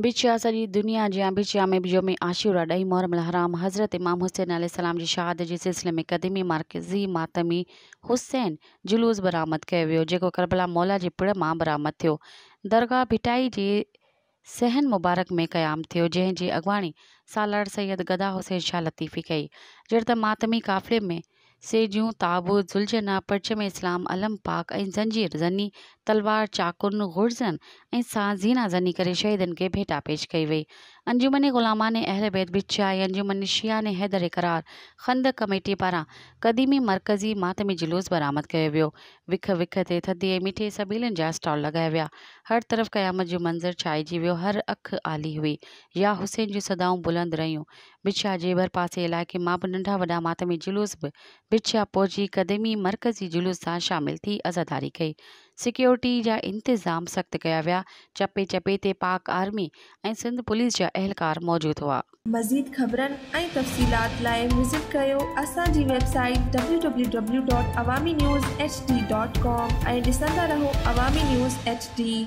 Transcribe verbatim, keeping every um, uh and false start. बिछिया सॼी दुनिया जी बिछिया में जो में आशूरा ॾहीं मुहर्रम हराम हज़रत इमाम हुसैन अलैहिस्सलाम जी शहादत जे सिलसिले में क़दीमी मरकज़ी मातमी हुसैन जुलूस बरामद कयो वियो जेको करबला मौला जे पिण मां बरामद थियो। दरगाह भिटाई जे सहन मुबारक में क़याम थियो जंहिंजी अॻवाणी सालार सैयद गदा हुसैन शाह लतीफ़ी कई। जड़ त मातमी काफ़िले में सेजूं ताबूत जुलजना परचम इस्लाम अलम पाक ऐं जंजीर ज़नी तलवार चाकुन गुर्ज़न ऐं साज़ीना ज़नी करे शहीदन के भेटा पेश कई वई। अंजुमन ग़ुलामान अहल बैत बिछिया ऐं अंजुमन शिया ने हैदर इकरार खंद कमेटी पारां क़दीमी मरकज़ी मातमी जुलूस बरामद कयो वियो। विख विख ते थधी ऐं मिठे सबीलनि जा स्टॉल लॻाया विया। हर तरफ़ क़यामत जो मंज़र छाइजी वियो। हर अख आली हुई या हुसैन जूं सदाऊं बुलंद रहियूं। बिछिया जे भरपासे इलाइक़े मां बि नंढा वॾा मातमी जुलूस बि बिछिया पहुची क़दीमी मरकज़ी जुलूस सां शामिल थी अज़ादारी कई। सिक्योरिटी जा इंतज़ाम सख्त कया विया। चपे चपे ते पाक आर्मी ऐं सिंध पुलिस जा अहलकार मौजूद हुआ। मज़ीद ख़बरनि ऐं तफ़सीलात लाइ विज़िट कयो असांजी website W W W dot Awami news H D dot com ऐं ॾिसंदा रहो अवामी न्यूज़ एच डी।